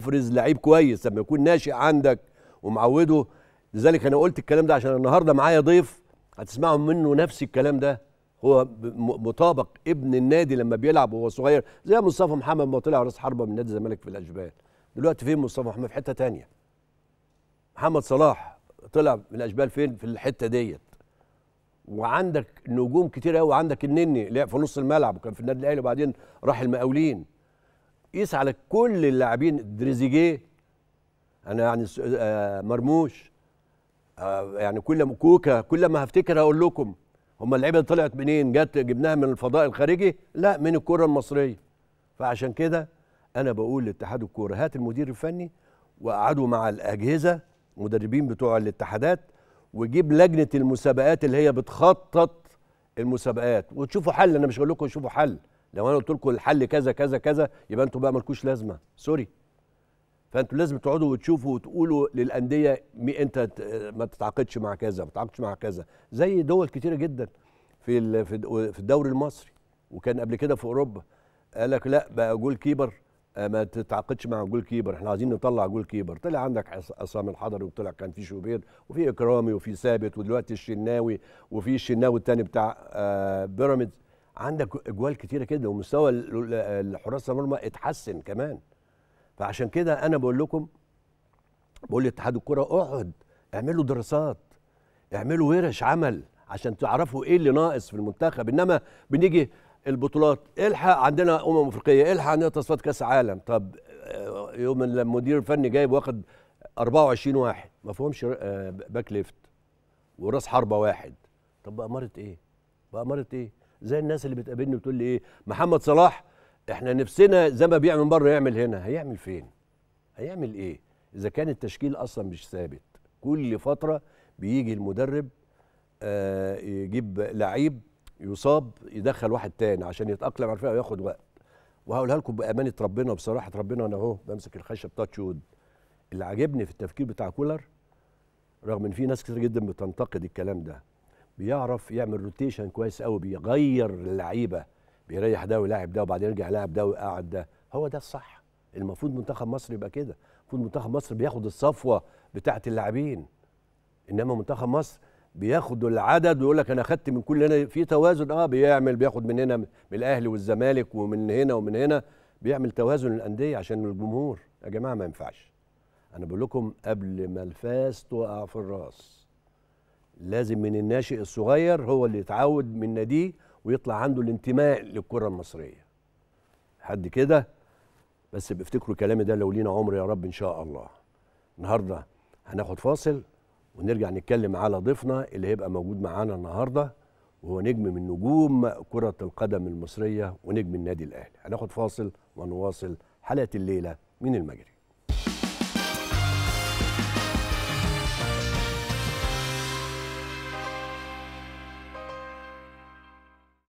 فرز لعيب كويس لما يكون ناشئ عندك ومعوده. لذلك انا قلت الكلام ده عشان النهارده معايا ضيف هتسمعوا منه نفس الكلام ده، هو مطابق ابن النادي لما بيلعب وهو صغير، زي مصطفى محمد ما طلع راس حربه من نادي الزمالك في الاشبال. دلوقتي فين مصطفى محمد؟ في حته ثانيه. محمد صلاح طلع من الاشبال فين؟ في الحته ديت. وعندك نجوم كتير قوي، عندك النني اللي في نص الملعب وكان في النادي الاهلي وبعدين راح المقاولين. قيس على كل اللاعبين، دريزيجيه، انا يعني مرموش، يعني كوكا، كل ما هفتكر هقول لكم هم اللعيبه طلعت منين؟ جت جبناها من الفضاء الخارجي؟ لا، من الكره المصريه. فعشان كده انا بقول لاتحاد الكوره هات المدير الفني وقعدوا مع الاجهزه المدربين بتوع الاتحادات وجيب لجنه المسابقات اللي هي بتخطط المسابقات وتشوفوا حل. انا مش هقول لكم شوفوا حل، لو انا قلت لكم الحل كذا كذا كذا يبقى انتوا بقى مالكوش لازمه، سوري. فانتوا لازم تقعدوا وتشوفوا وتقولوا للانديه انت ما تتعاقدش مع كذا، ما تتعاقدش مع كذا، زي دول كتيره جدا في الدوري المصري، وكان قبل كده في اوروبا قال لك لا بقى جول كيبر ما تتعاقدش مع جول كيبر، احنا عايزين نطلع جول كيبر. طلع عندك عصام الحضري، وطلع كان في شوبير وفي اكرامي وفي ثابت، ودلوقتي الشناوي، وفي الشناوي الثاني بتاع بيراميدز. عندك اجوال كتيره كده، ومستوى الحراس المرمى اتحسن كمان. فعشان كده انا بقول لكم، بقول لاتحاد الكره اقعد اعملوا دراسات، اعملوا ورش عمل عشان تعرفوا ايه اللي ناقص في المنتخب. انما بنيجي البطولات، الحق عندنا افريقيه، الحق عندنا تصفيات كاس عالم. طب يوم لما المدير الفني جايب واخد 24 واحد ما فيهمش باك ليفت وراس حربه واحد، طب بقى اماره ايه؟ بقى اماره ايه؟ زي الناس اللي بتقابلني بتقول لي ايه محمد صلاح احنا نفسنا زي ما بيعمل بره يعمل هنا. هيعمل فين؟ هيعمل ايه اذا كان التشكيل اصلا مش ثابت؟ كل فتره بيجي المدرب يجيب لعيب يصاب يدخل واحد تاني عشان يتاقلم على الفرقه وياخد وقت. وهقولها لكم بامانه ربنا وبصراحه ربنا، انا اهو بمسك الخشب بتاعت شود. اللي عاجبني في التفكير بتاع كولر، رغم ان في ناس كتير جدا بتنتقد الكلام ده، بيعرف يعمل روتيشن كويس قوي، بيغير اللعيبه، بيريح ده ويلاعب ده وبعدين يرجع يلاعب ده ويقعد ده. هو ده الصح، المفروض منتخب مصر يبقى كده. المفروض منتخب مصر بياخد الصفوه بتاعه اللاعبين، انما منتخب مصر بياخد العدد ويقول لك انا اخدت من كل هنا. في توازن، بيعمل، بياخد من هنا، من الاهلي والزمالك ومن هنا ومن هنا، بيعمل توازن الانديه عشان الجمهور. يا جماعه ما ينفعش، انا بقول لكم قبل ما الفاس تقع في الراس، لازم من الناشئ الصغير هو اللي يتعود من ناديه ويطلع عنده الانتماء للكره المصريه. حد كده بس بيفتكروا كلامي ده لو لينا عمر يا رب ان شاء الله. النهارده هناخد فاصل ونرجع نتكلم على ضيفنا اللي هيبقى موجود معانا النهارده، وهو نجم من نجوم كرة القدم المصرية ونجم النادي الأهلي. هناخد فاصل ونواصل حلقة الليلة من المجري.